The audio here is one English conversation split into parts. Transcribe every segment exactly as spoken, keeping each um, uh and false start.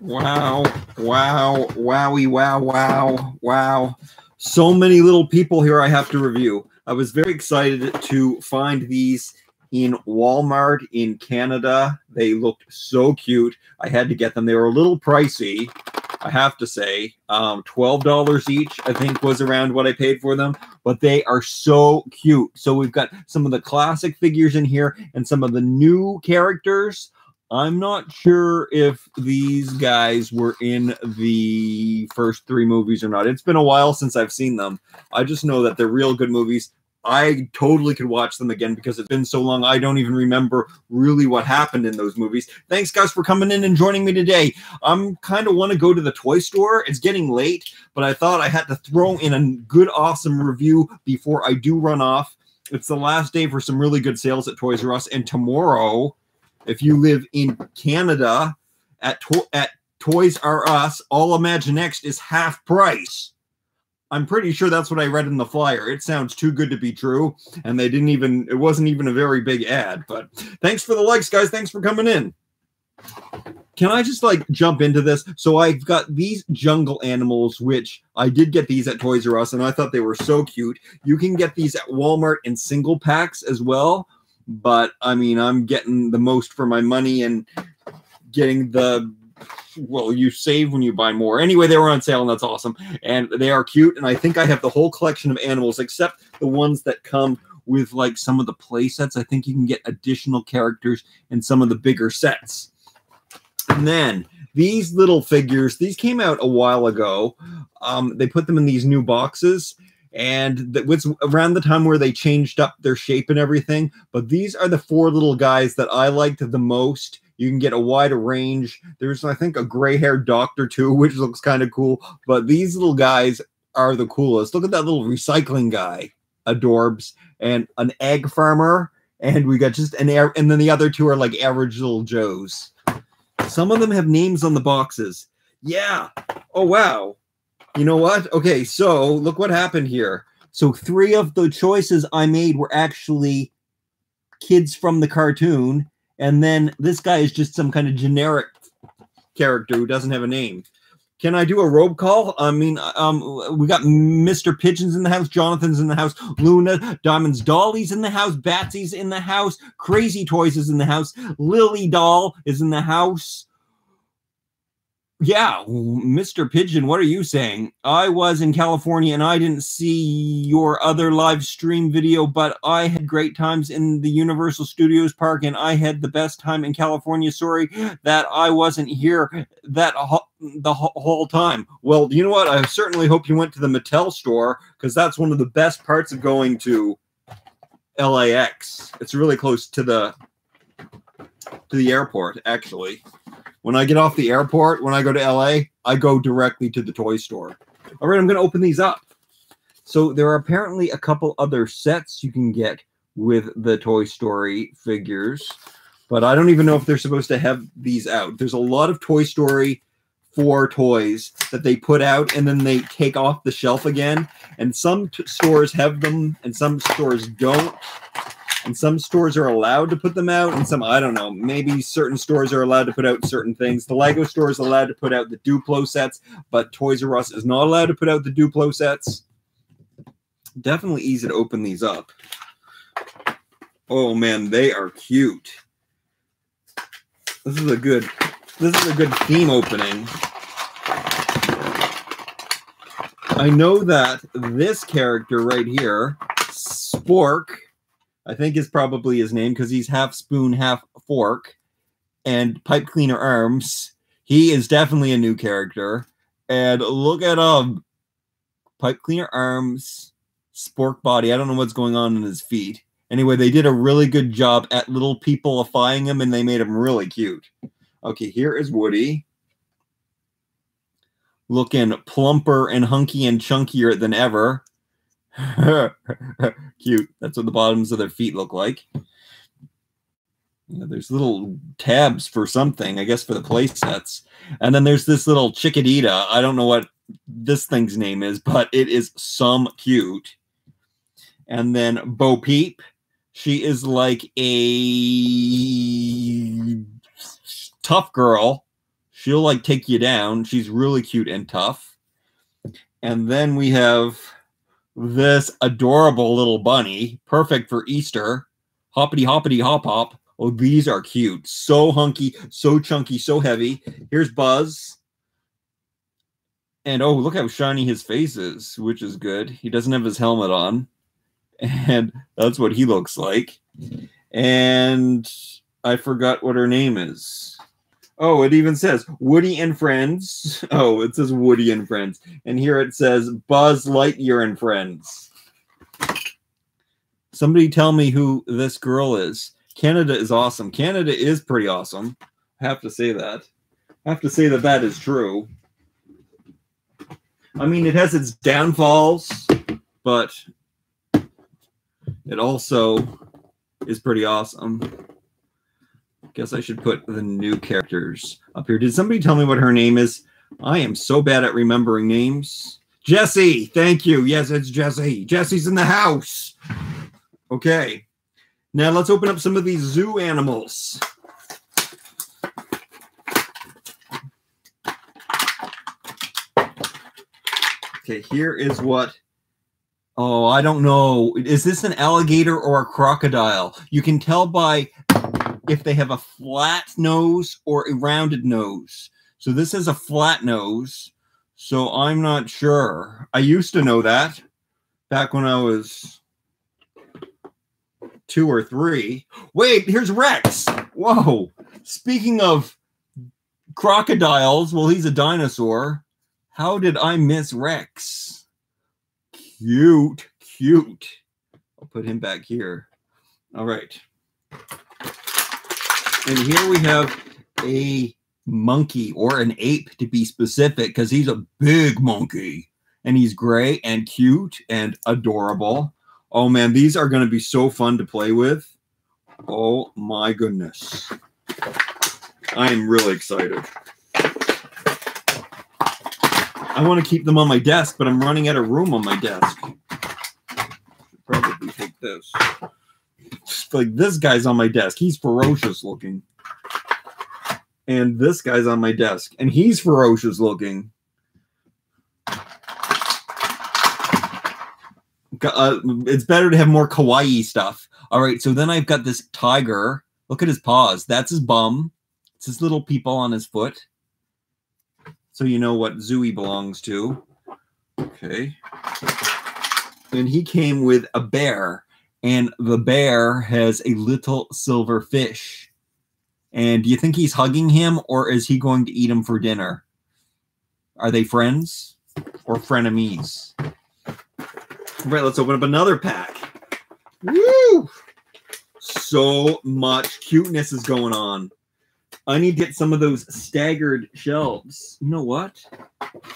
Wow, wow, wowie, wow, wow, wow. So many little people here I have to review. I was very excited to find these in Walmart in Canada. They looked so cute. I had to get them. They were a little pricey, I have to say. Um, twelve dollars each, I think, was around what I paid for them. But they are so cute. So we've got some of the classic figures in here and some of the new characters. I'm not sure if these guys were in the first three movies or not. It's been a while since I've seen them. I just know that they're real good movies. I totally could watch them again because it's been so long. I don't even remember really what happened in those movies. Thanks, guys, for coming in and joining me today. I'm kind of want to go to the toy store. It's getting late, but I thought I had to throw in a good, awesome review before I do run off. It's the last day for some really good sales at Toys R Us, and tomorrow... if you live in Canada, at, to at Toys R Us, all Imaginext is half price. I'm pretty sure that's what I read in the flyer. It sounds too good to be true, and they didn't even, it wasn't even a very big ad, but thanks for the likes, guys. Thanks for coming in. Can I just, like, jump into this? So I've got these jungle animals, which I did get these at Toys R Us, and I thought they were so cute. You can get these at Walmart in single packs as well. But, I mean, I'm getting the most for my money and getting the, well, you save when you buy more. Anyway, they were on sale, and that's awesome. And they are cute, and I think I have the whole collection of animals, except the ones that come with, like, some of the play sets. I think you can get additional characters in some of the bigger sets. And then these little figures, these came out a while ago. Um, they put them in these new boxes. And that was around the time where they changed up their shape and everything. But these are the four little guys that I liked the most. You can get a wider range. There's, I think, a gray-haired doctor, too, which looks kind of cool. But these little guys are the coolest. Look at that little recycling guy. Adorbs. And an egg farmer. And we got just an air. And then the other two are like average little Joes. Some of them have names on the boxes. Yeah. Oh, wow. You know what? Okay, so look what happened here. So three of the choices I made were actually kids from the cartoon, and then this guy is just some kind of generic character who doesn't have a name. Can I do a robe call? I mean, um, we got Mister Pigeon's in the house, Jonathan's in the house, Luna, Diamond's Dolly's in the house, Batsy's in the house, Crazy Toys is in the house, Lily Doll is in the house. Yeah, Mister Pigeon, what are you saying? I was in California and I didn't see your other live stream video, but I had great times in the Universal Studios Park and I had the best time in California. Sorry that I wasn't here that the whole time. Well, you know what? I certainly hope you went to the Mattel store because that's one of the best parts of going to L A X. It's really close to the to the airport, actually. When I get off the airport, when I go to L A, I go directly to the toy store. All right, I'm going to open these up. So there are apparently a couple other sets you can get with the Toy Story figures, but I don't even know if they're supposed to have these out. There's a lot of Toy Story four toys that they put out, and then they take off the shelf again, and some stores have them, and some stores don't. And some stores are allowed to put them out, and some, I don't know, maybe certain stores are allowed to put out certain things. The Lego store is allowed to put out the Duplo sets, but Toys R Us is not allowed to put out the Duplo sets. Definitely easy to open these up. Oh, man, they are cute. This is a good, this is a good theme opening. I know that this character right here, Spork, I think is probably his name because he's half spoon, half fork, and pipe cleaner arms. He is definitely a new character. And look at him. Pipe cleaner arms, spork body. I don't know what's going on in his feet. Anyway, they did a really good job at little people-ifying him, and they made him really cute. Okay, here is Woody. Looking plumper and hunky and chunkier than ever. Cute. That's what the bottoms of their feet look like. Yeah, there's little tabs for something, I guess, for the play sets. And then there's this little Chickadita. I don't know what this thing's name is, but it is some cute. And then Bo Peep. She is like a tough girl. She'll like take you down. She's really cute and tough. And then we have this adorable little bunny, perfect for Easter. Hoppity, hoppity, hop, hop. Oh, these are cute. So hunky, so chunky, so heavy. Here's Buzz. And oh, look how shiny his face is, which is good. He doesn't have his helmet on. And that's what he looks like. And I forgot what her name is. Oh, it even says Woody and Friends. Oh, it says Woody and Friends. And here it says Buzz Lightyear and Friends. Somebody tell me who this girl is. Canada is awesome. Canada is pretty awesome. I have to say that. I have to say that that is true. I mean, it has its downfalls, but it also is pretty awesome. Guess I should put the new characters up here. Did somebody tell me what her name is? I am so bad at remembering names. Jessie, thank you. Yes, it's Jessie. Jessie's in the house. Okay. Now let's open up some of these zoo animals. Okay, here is what... Oh, I don't know. Is this an alligator or a crocodile? You can tell by... if they have a flat nose or a rounded nose. So this is a flat nose, so I'm not sure. I used to know that back when I was two or three. Wait, here's Rex. Whoa. Speaking of crocodiles, well, he's a dinosaur. How did I miss Rex? Cute, cute. I'll put him back here. All right. And here we have a monkey, or an ape to be specific, because he's a big monkey. And he's gray and cute and adorable. Oh, man, these are going to be so fun to play with. Oh, my goodness. I am really excited. I want to keep them on my desk, but I'm running out of room on my desk. Should probably take this. Like, this guy's on my desk. He's ferocious looking. And this guy's on my desk. And he's ferocious looking. Uh, it's better to have more kawaii stuff. All right, so then I've got this tiger. Look at his paws. That's his bum. It's his little people on his foot. So you know what zoo he belongs to. Okay. And he came with a bear. And the bear has a little silver fish. And do you think he's hugging him, or is he going to eat him for dinner? Are they friends or frenemies? All right, let's open up another pack. Woo! So much cuteness is going on. I need to get some of those staggered shelves. You know what?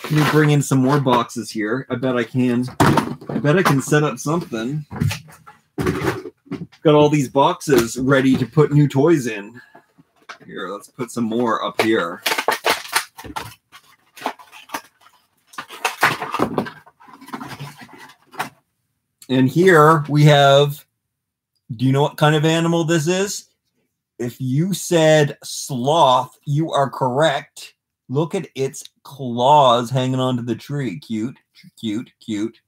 Let me bring in some more boxes here. I bet I can. I bet I can set up something. Got all these boxes ready to put new toys in. Here, let's put some more up here. And here we have, do you know what kind of animal this is? If you said sloth, you are correct. Look at its claws hanging onto the tree. Cute, cute, cute.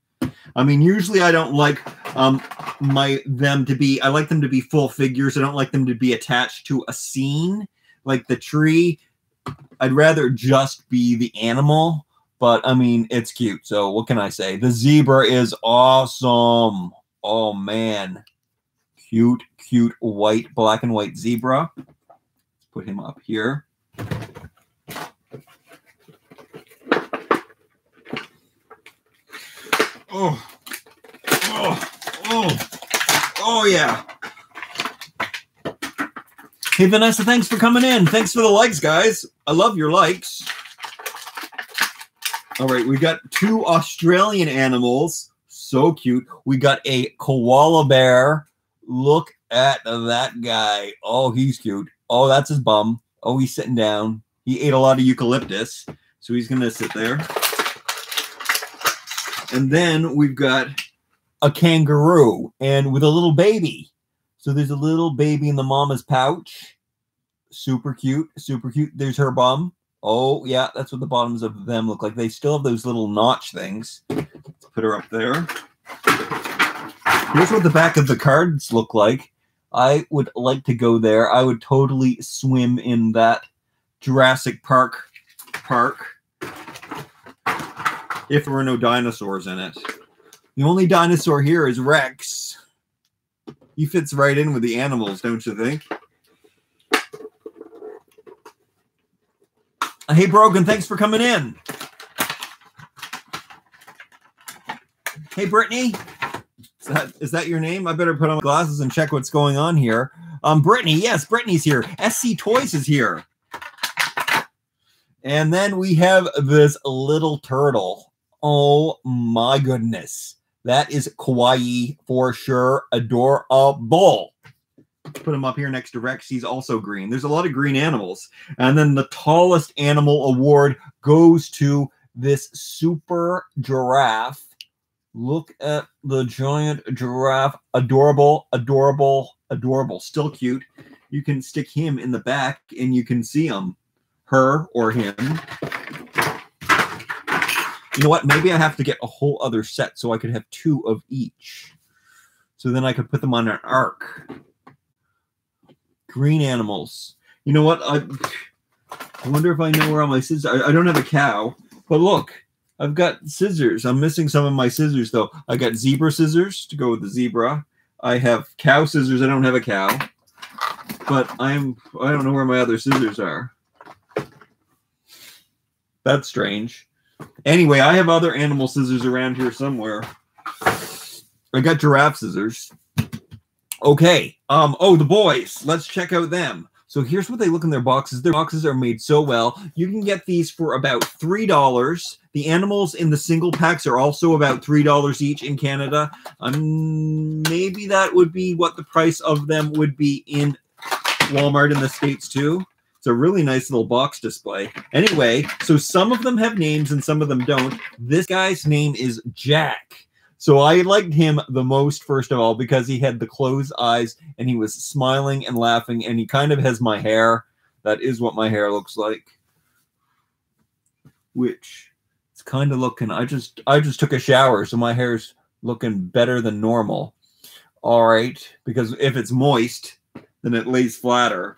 I mean, usually I don't like um, my them to be, I like them to be full figures. I don't like them to be attached to a scene, like the tree. I'd rather just be the animal, but, I mean, it's cute. So what can I say? The zebra is awesome. Oh, man. Cute, cute white, black and white zebra. Let's put him up here. Oh, oh, oh, oh, yeah. Hey, Vanessa, thanks for coming in. Thanks for the likes, guys. I love your likes. All right, we got two Australian animals. So cute. We got a koala bear. Look at that guy. Oh, he's cute. Oh, that's his bum. Oh, he's sitting down. He ate a lot of eucalyptus, so he's going to sit there. And then we've got a kangaroo, and with a little baby. So there's a little baby in the mama's pouch. Super cute, super cute. There's her bum. Oh, yeah, that's what the bottoms of them look like. They still have those little notch things. Let's put her up there. Here's what the back of the cards look like. I would like to go there. I would totally swim in that Jurassic Park park if there were no dinosaurs in it. The only dinosaur here is Rex. He fits right in with the animals, don't you think? Hey, Brogan, thanks for coming in. Hey, Brittany. Is that, is that your name? I better put on my glasses and check what's going on here. Um, Brittany, yes, Brittany's here. S C Toys is here. And then we have this little turtle. Oh, my goodness. That is kawaii for sure. Adorable. Put him up here next to Rex. He's also green. There's a lot of green animals. And then the tallest animal award goes to this super giraffe. Look at the giant giraffe. Adorable, adorable, adorable. Still cute. You can stick him in the back and you can see him. Her or him. You know what? Maybe I have to get a whole other set so I could have two of each. So then I could put them on an arc. Green animals. You know what? I, I wonder if I know where all my scissors are. I don't have a cow. But look. I've got scissors. I'm missing some of my scissors, though. I got zebra scissors to go with the zebra. I have cow scissors. I don't have a cow. But I'm, I don't know where my other scissors are. That's strange. Anyway, I have other animal scissors around here somewhere. I got giraffe scissors. Okay. Um. Oh, the boys. Let's check out them. So here's what they look in their boxes. Their boxes are made so well. You can get these for about three dollars. The animals in the single packs are also about three dollars each in Canada. Um, maybe that would be what the price of them would be in Walmart in the States too. It's a really nice little box display. Anyway, so some of them have names and some of them don't. This guy's name is Jack. So I liked him the most, first of all, because he had the closed eyes and he was smiling and laughing and he kind of has my hair. That is what my hair looks like. Which it's kind of looking, I just, I just took a shower. So my hair's looking better than normal. All right. Because if it's moist, then it lays flatter.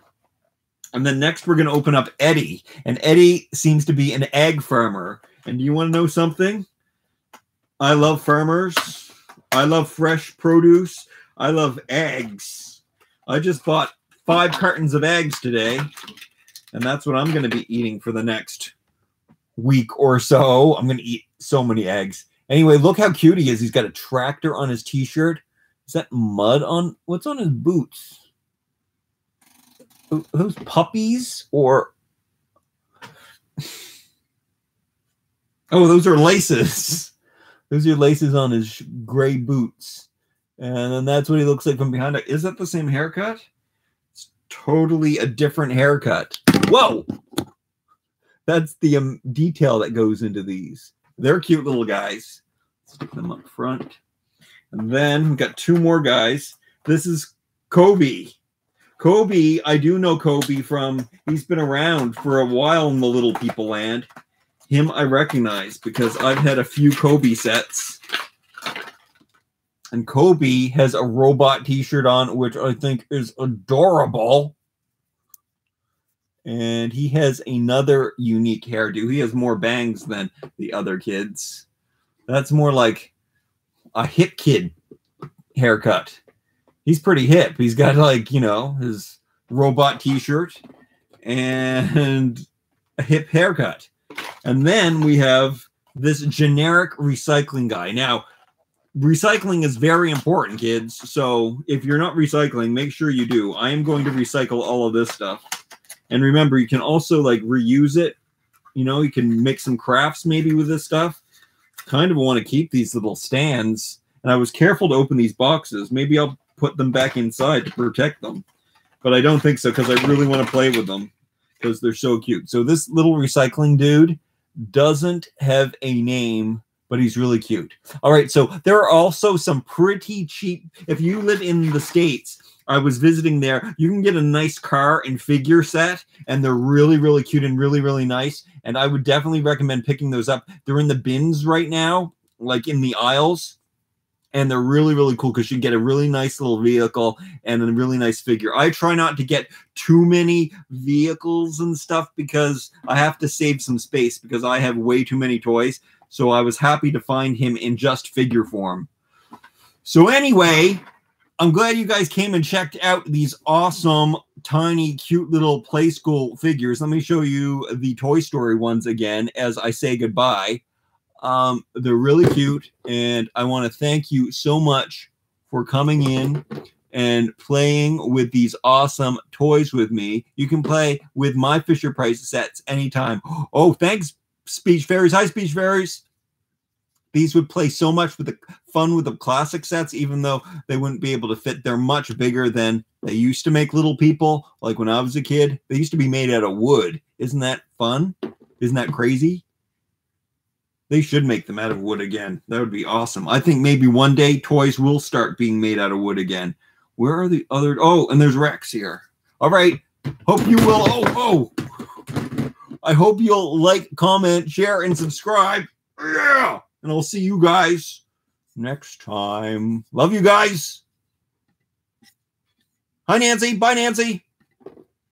And then next we're going to open up Eddie. And Eddie seems to be an egg farmer. And do you want to know something? I love farmers. I love fresh produce. I love eggs. I just bought five cartons of eggs today, and that's what I'm going to be eating for the next week or so. I'm going to eat so many eggs. Anyway, look how cute he is. He's got a tractor on his t-shirt. Is that mud on? What's on his boots? Are those puppies or? Oh, those are laces. Those are laces on his gray boots. And then that's what he looks like from behind. Is that the same haircut? It's totally a different haircut. Whoa! That's the um, detail that goes into these. They're cute little guys. Let's put them up front. And then we've got two more guys. This is Kobe. Kobe, I do know Kobe from, he's been around for a while in the Little People land. Him I recognize because I've had a few Kobe sets. And Kobe has a robot t-shirt on, which I think is adorable. And he has another unique hairdo. He has more bangs than the other kids. That's more like a hip kid haircut. He's pretty hip. He's got like, you know, his robot t-shirt and a hip haircut. And then we have this generic recycling guy. Now, recycling is very important, kids. So if you're not recycling, make sure you do. I am going to recycle all of this stuff. And remember, you can also like reuse it. You know, you can make some crafts maybe with this stuff. Kind of want to keep these little stands. And I was careful to open these boxes. Maybe I'll put them back inside to protect them. But I don't think so because I really want to play with them. Because they're so cute. So this little recycling dude doesn't have a name, but he's really cute. All right, so there are also some pretty cheap, if you live in the States, I was visiting there. You can get a nice car and figure set, and they're really, really cute and really, really nice. And I would definitely recommend picking those up. They're in the bins right now, like in the aisles. And they're really, really cool because you can get a really nice little vehicle and a really nice figure. I try not to get too many vehicles and stuff because I have to save some space because I have way too many toys. So I was happy to find him in just figure form. So anyway, I'm glad you guys came and checked out these awesome, tiny, cute little Play School figures. Let me show you the Toy Story ones again as I say goodbye. Um, they're really cute, and I want to thank you so much for coming in and playing with these awesome toys with me. You can play with my Fisher Price sets anytime. Oh, thanks, Speech Fairies. Hi, Speech Fairies. These would play so much with the fun with the classic sets, even though they wouldn't be able to fit. They're much bigger than they used to make Little People. Like when I was a kid, they used to be made out of wood. Isn't that fun? Isn't that crazy? They should make them out of wood again. That would be awesome. I think maybe one day toys will start being made out of wood again. Where are the other? Oh, and there's Rex here. All right. Hope you will. Oh, oh. I hope you'll like, comment, share, and subscribe. Yeah. And I'll see you guys next time. Love you guys. Hi, Nancy. Bye, Nancy.